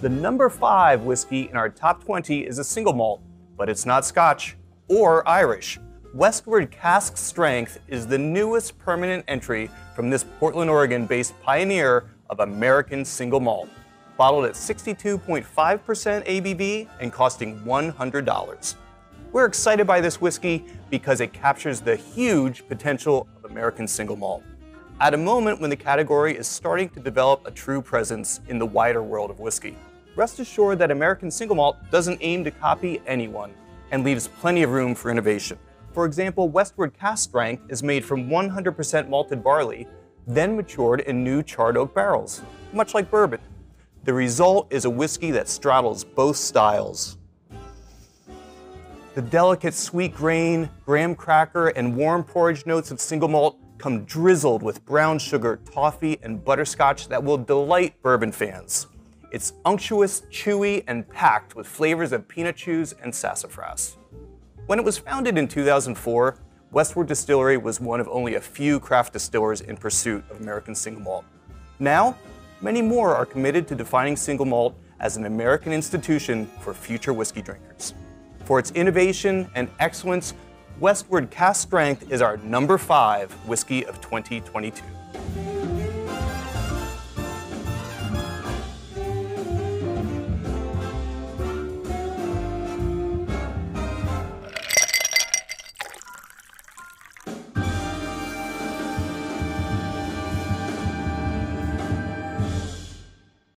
The number 5 whiskey in our top 20 is a single malt, but it's not Scotch or Irish. Westward Cask Strength is the newest permanent entry from this Portland, Oregon-based pioneer of American single malt, bottled at 62.5% ABV and costing $100. We're excited by this whiskey because it captures the huge potential of American single malt at a moment when the category is starting to develop a true presence in the wider world of whiskey. Rest assured that American single malt doesn't aim to copy anyone and leaves plenty of room for innovation. For example, Westward Cask Strength is made from 100% malted barley, then matured in new charred oak barrels, much like bourbon. The result is a whiskey that straddles both styles. The delicate sweet grain, graham cracker, and warm porridge notes of single malt come drizzled with brown sugar, toffee, and butterscotch that will delight bourbon fans. It's unctuous, chewy, and packed with flavors of peanut chews and sassafras. When it was founded in 2004, Westward Distillery was one of only a few craft distillers in pursuit of American single malt. Now, many more are committed to defining single malt as an American institution for future whiskey drinkers. For its innovation and excellence, Westward Cask Strength is our number 5 whiskey of 2022.